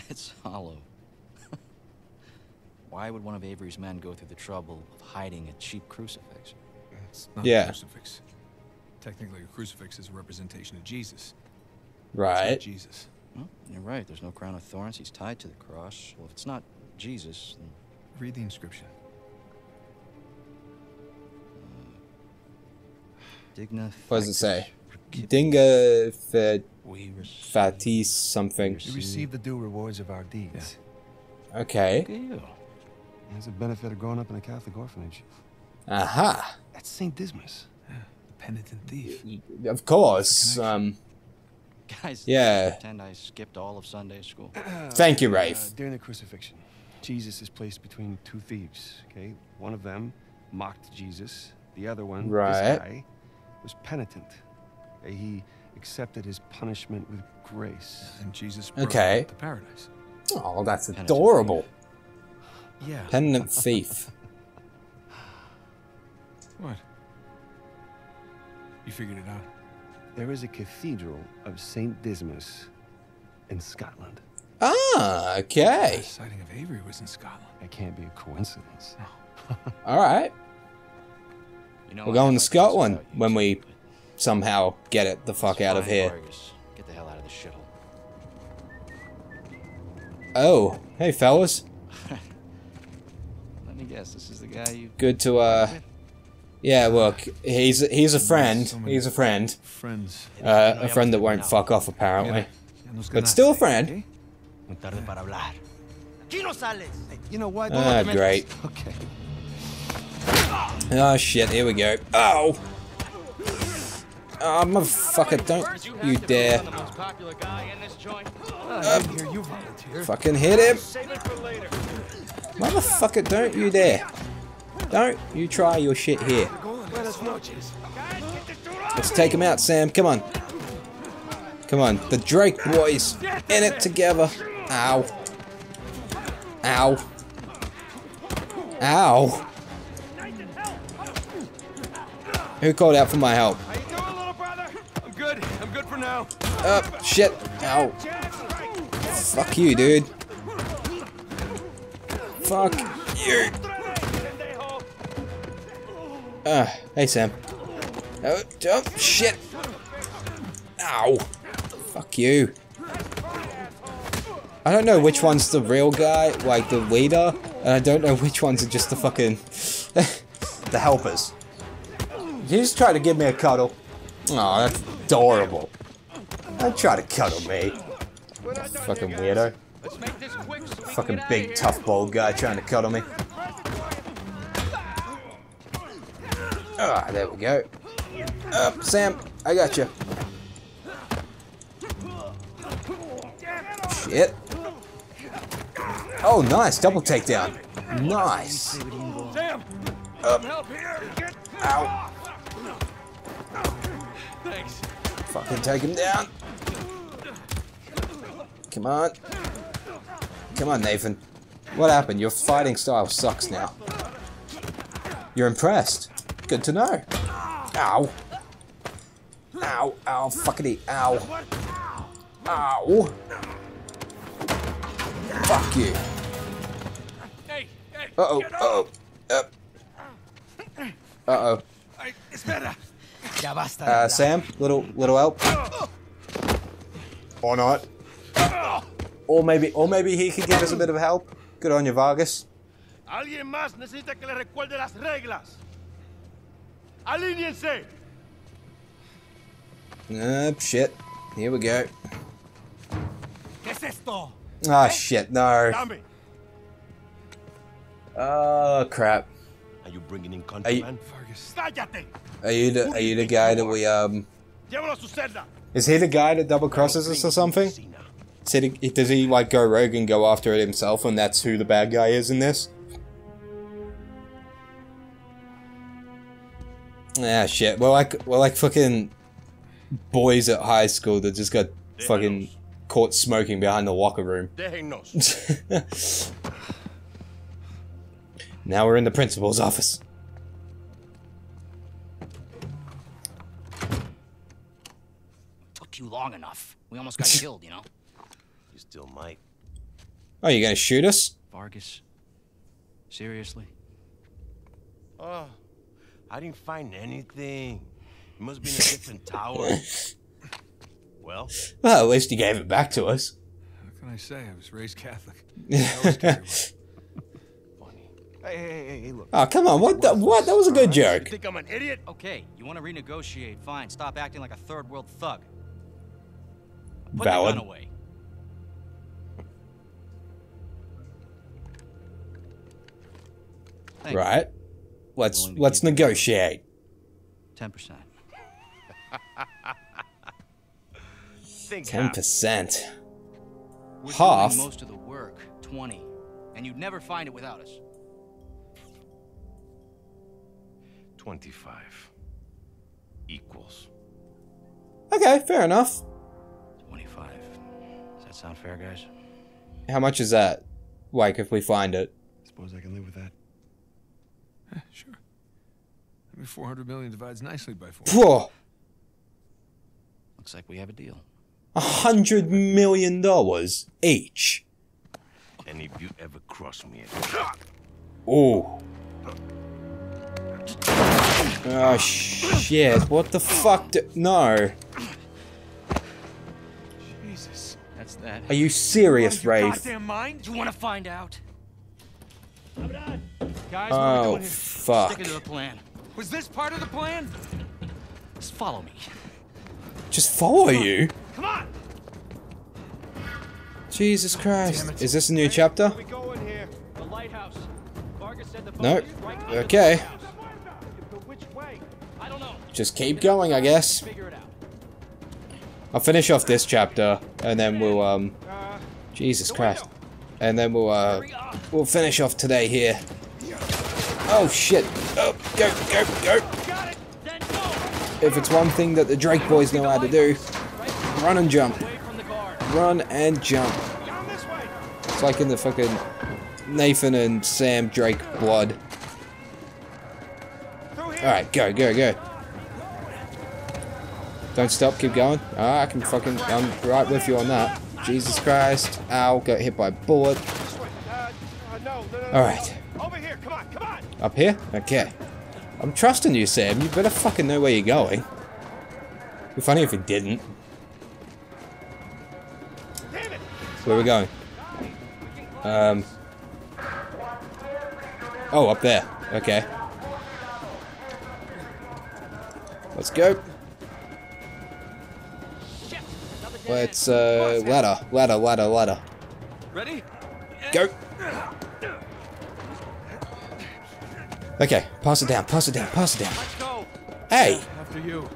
It's hollow. Why would one of Avery's men go through the trouble of hiding a cheap crucifix? It's not yeah. a crucifix. Technically, a crucifix is a representation of Jesus. Right. It's not Jesus. Well, you're right. There's no crown of thorns. He's tied to the cross. Well, if it's not Jesus, then... Read the inscription. Uh, digna. What does it say? Dinga fed fatis something. We receive the due rewards of our deeds. Yeah. Okay. Good. Has a benefit of growing up in a Catholic orphanage. Aha! That's Saint Dismas, yeah, the penitent thief. Of course. Um, Guys, yeah. Pretend I skipped all of Sunday school. Uh, Thank you, Rafe. Uh, during the crucifixion, Jesus is placed between two thieves. Okay, one of them mocked Jesus. The other one, right. this guy, was penitent. He accepted his punishment with grace, and Jesus brought okay. him to paradise. Oh, that's penitent adorable. Thief. Yeah. Penitent thief. What? You figured it out? There is a cathedral of Saint Dismas in Scotland. Ah, okay. The sighting of Avery was in Scotland. That can't be a coincidence. All right. You know, we're going to Scotland when we somehow get it the fuck out of here. Vargas. Get the hell out of this shithole. Oh, hey fellas. Yes, this is the guy you... Good to, uh... yeah, look, he's he's a friend. He's a friend. Uh, a friend that won't fuck off, apparently. But still a friend. Ah, great. Oh, shit, here we go. Ow! Oh, motherfucker, don't you dare. Uh, fucking hit him. Motherfucker, don't you dare. Don't you try your shit here. Let's take him out, Sam. Come on. Come on. The Drake boys in it together. Ow. Ow. Ow. Who called out for my help? Oh, uh, shit. Ow. Fuck you, dude. Fuck you. Uh, hey, Sam. Oh, oh, shit. Ow. Fuck you. I don't know which one's the real guy, like the leader, and I don't know which ones are just the fucking... the helpers. He just tried to give me a cuddle. Oh, that's adorable. Don't try to cuddle me. Fucking weirdo. Fucking big, tough, bold guy trying to cuddle me. Ah, oh, there we go. Up, oh, Sam, I got you. Shit. Oh, nice, double takedown. Nice. Up. Ow. Fucking take him down. Come on. Come on, Nathan. What happened? Your fighting style sucks now. You're impressed. Good to know. Ow. Ow. Ow. Fuckity. Ow. Ow. Fuck you. Uh-oh. Uh-oh. Uh-oh. Uh, Sam? Little, little help? Or not. Or maybe, or maybe he could give us a bit of help. Good on you, Vargas. Alguien más necesita que le recuerde las reglas. Alíñense. Oh shit! Here we go. Ah, oh, shit! No. Oh crap! Are you bringing in contraband? Vargas. Are you the, are you the guy that we um? Is he the guy that double crosses us or something? Does he, does he like go rogue and go after it himself, and that's who the bad guy is in this? Ah shit. We're like we're like fucking boys at high school that just got fucking caught smoking behind the locker room. Now we're in the principal's office. Took you long enough. We almost got killed, you know. You still might. Oh, you gonna shoot us? Vargas. Seriously? Oh, I didn't find anything. It must be in a different tower. Well, well, at least you gave it back to us. How can I say? I was raised Catholic. I always carry Hey, hey, hey, hey, look. Oh, come on. What the? What? That was a good joke. You think I'm an idiot? Okay, you want to renegotiate? Fine. Stop acting like a third world thug. Put Valid. The gun away. Thanks. Right. Let's let's negotiate. Ten percent. Ten percent. Half. Most of the work. Twenty, and you'd never find it without us. twenty-five equals. Okay, fair enough. twenty-five. Does that sound fair, guys? How much is that? Like, if we find it. Suppose I can live with that. Eh, sure. I mean, four hundred million divides nicely by four. Whoa. Looks like we have a deal. A hundred million dollars each. And if you ever cross me again. Oh. Oh shit, what the fuck do- no. Jesus. That's that. Are you serious, Rafe? You wanna find out? Guys, oh fuck. Stick to the plan. Was this part of the plan? Just follow me. Just follow you? Come on! Jesus Christ. Is this a new chapter? Nope. Okay. Just keep going, I guess. I'll finish off this chapter, and then we'll, um... Jesus Christ. And then we'll, uh... we'll finish off today here. Oh, shit. Oh, go, go, go! If it's one thing that the Drake boys know how to do, run and jump. Run and jump. It's like in the fucking Nathan and Sam Drake blood. Alright, go, go, go. Don't stop, keep going. Oh, I can fucking, I'm right with you on that. Jesus Christ. Ow, got hit by a bullet. Alright. Up here? Okay. I'm trusting you, Sam. You better fucking know where you're going. It'd be funny if you didn't. Where are we going? Um. Oh, up there. Okay. Let's go. Let's, uh, ladder, ladder, ladder, ladder. Ready? Go! Okay, pass it down, pass it down, pass it down. Hey! After you.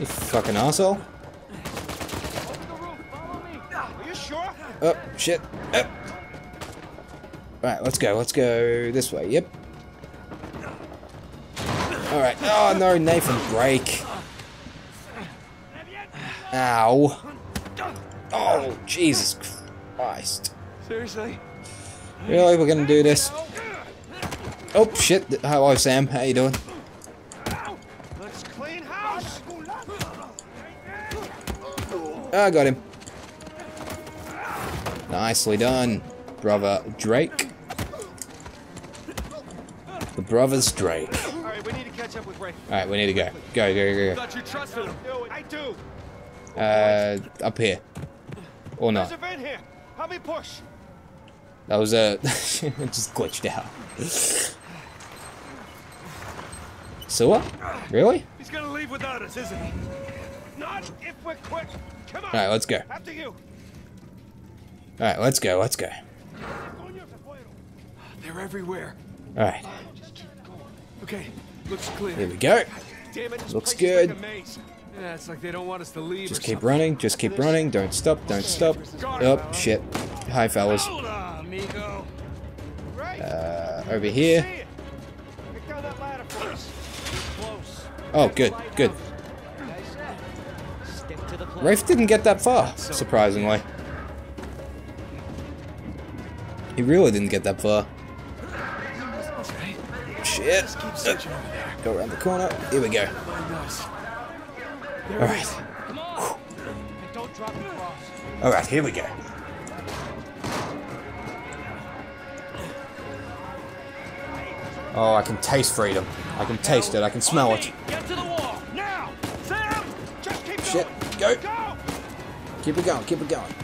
You fucking asshole. Oh, shit. Oh. Alright, let's go, let's go this way, yep. Alright, oh no, Nathan Drake. Ow. Oh, Jesus Christ. Seriously? Really, we're gonna do this? Oh, shit. Hello, Sam. How you doing? Let's clean house. I got him. Nicely done, brother Drake. The brother's Drake. Alright, we need to catch up with Rafe. Alright, we need to go. Go, go, go, go. Thought you trusted him. I do. Uh, up here. Or not. That was a... it just glitched out. So what? Really? He's gonna leave without us, isn't he? Not if we're quick. Come on. Alright, let's go. After you. Alright, let's go, let's go. They're everywhere. All right. Okay. Looks clear. There we go. Looks good. Yeah, it's like they don't want us to leave. Just keep running. Just keep running. Don't stop. Don't stop. Oh, shit. Hi, fellas. Uh, over here. Oh, good. Good. Rafe didn't get that far, surprisingly. He really didn't get that far. Shit. Go around the corner. Here we go. Alright. Alright, here we go. Oh, I can taste freedom. I can taste it. I can smell it. Shit. Go. Keep it going. Keep it going.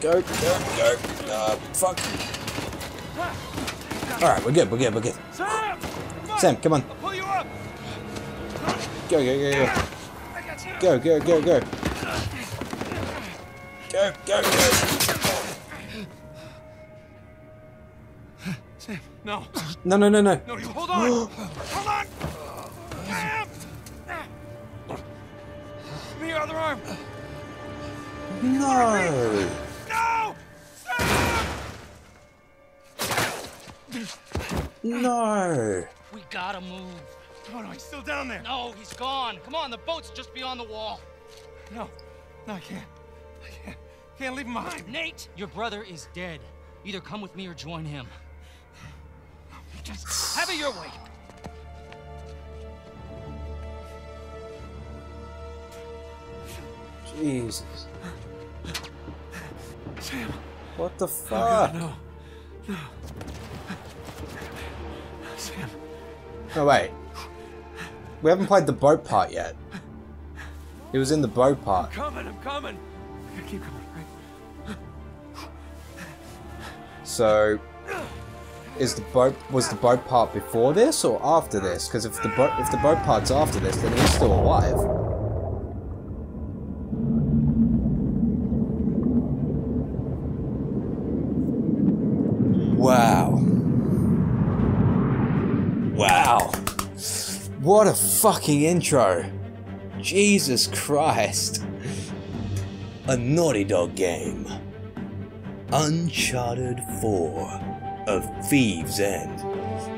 Go. Go. Go. Uh, fuck. Alright, we're good. We're good. We're good. Sam, come on. Go, go, go, go. Go, go, go, go. Go, go, go. Sam, no. No, no, no, no. No, you hold on. Hold on. Sam. The other arm. No. No. Sam. No. We gotta move. Oh, no, he's still down there. No, he's gone. Come on, the boat's just beyond the wall. No, no, I can't. I can't. Can't leave him behind. Nate, your brother is dead. Either come with me or join him. Just have it your way. Jesus. Sam. What the fuck? Oh, God, no. No. Sam. No, wait. We haven't played the boat part yet. It was in the boat part. I'm coming, I'm coming. I gotta keep coming, right? So, is the boat was the boat part before this or after this? Because if the boat if the boat part's after this, then he's still alive. Wow. Wow. What a fucking intro. Jesus Christ. A Naughty Dog game. Uncharted four of Thieves End.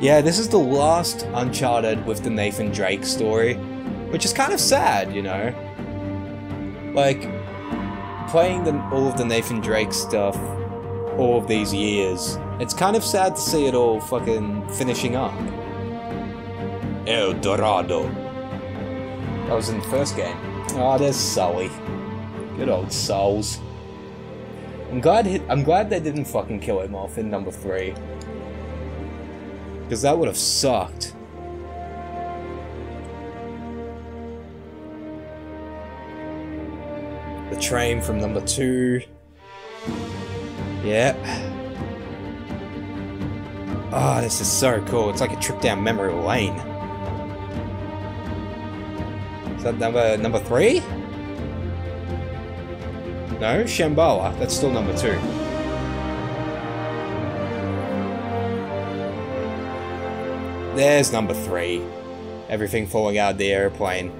Yeah, this is the last Uncharted with the Nathan Drake story, which is kind of sad, you know? Like, playing the, all of the Nathan Drake stuff all of these years, it's kind of sad to see it all fucking finishing up. El Dorado. That was in the first game. Oh, there's Sully. Good old souls. I'm glad he, I'm glad they didn't fucking kill him off in number three. Because that would have sucked. The train from number two. Yep. Oh, this is so cool. It's like a trip down memory lane. Is that number number three? No, Shambhala. That's still number two. There's number three. Everything falling out of the airplane.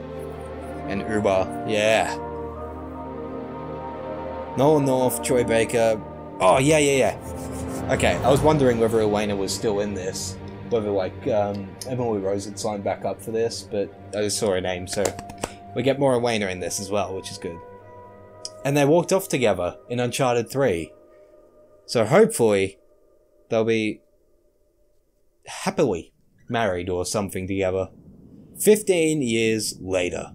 And Uber. Yeah. Noel North, Troy Baker. Oh, yeah, yeah, yeah. Okay, I was wondering whether Elena was still in this. Whether, like, um, Emily Rose had signed back up for this, but I just saw her name, so... We get more Elena in this as well, which is good. And they walked off together in Uncharted three. So hopefully, they'll be happily married or something together. Fifteen years later.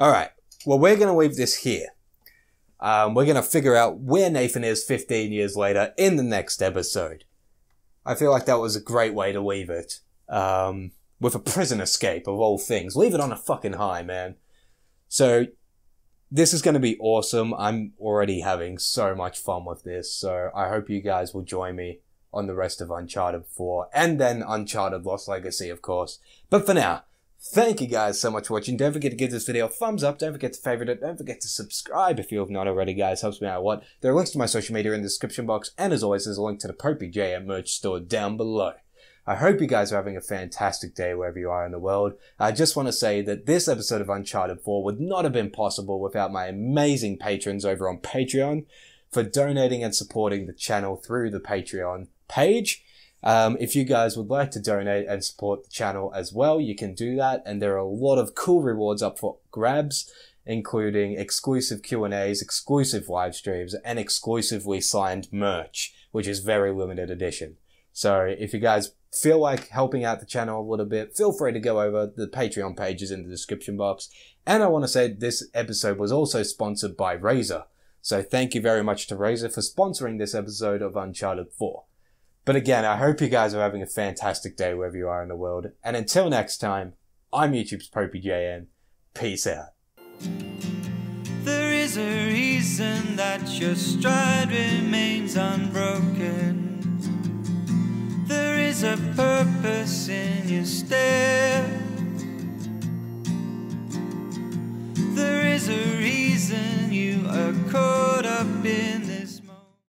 Alright, well we're gonna leave this here. Um, we're gonna figure out where Nathan is fifteen years later in the next episode. I feel like that was a great way to leave it. Um... With a prison escape, of all things. Leave it on a fucking high, man. So, this is going to be awesome. I'm already having so much fun with this. So, I hope you guys will join me on the rest of Uncharted four. And then Uncharted Lost Legacy, of course. But for now, Thank you guys so much for watching. Don't forget to give this video a thumbs up. Don't forget to favorite it. Don't forget to subscribe if you have not already, guys. Helps me out a lot. There are links to my social media in the description box. And as always, there's a link to the PopeyJ merch store down below. I hope you guys are having a fantastic day wherever you are in the world. I just want to say that this episode of Uncharted four would not have been possible without my amazing patrons over on Patreon for donating and supporting the channel through the Patreon page. Um, if you guys would like to donate and support the channel as well, you can do that. And there are a lot of cool rewards up for grabs, including exclusive Q and A's, exclusive live streams, and exclusively signed merch, which is very limited edition. So if you guys feel like helping out the channel a little bit, feel free to go over. The Patreon page is in the description box. And I want to say this episode was also sponsored by Razer. So thank you very much to Razer for sponsoring this episode of Uncharted four. But again, I hope you guys are having a fantastic day wherever you are in the world. And until next time, I'm YouTube's PopeyJ. Peace out. There is a reason that your stride remains unbroken. There is a purpose in your step. There is a reason you are caught up in the